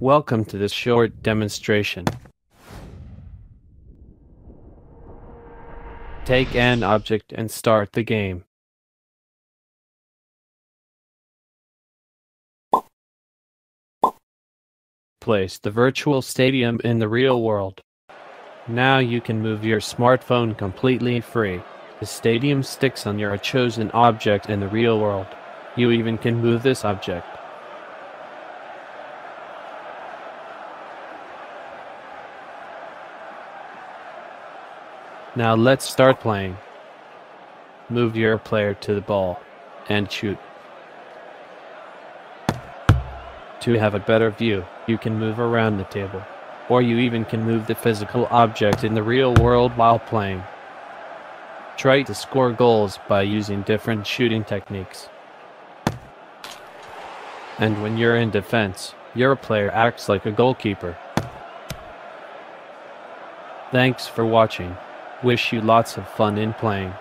Welcome to this short demonstration. Take an object and start the game. Place the virtual stadium in the real world. Now you can move your smartphone completely free. The stadium sticks on your chosen object in the real world. You even can move this object. Now let's start playing. Move your player to the ball and shoot. To have a better view, you can move around the table, or you even can move the physical object in the real world while playing. Try to score goals by using different shooting techniques. And when you're in defense, your player acts like a goalkeeper. Thanks for watching. Wish you lots of fun in playing.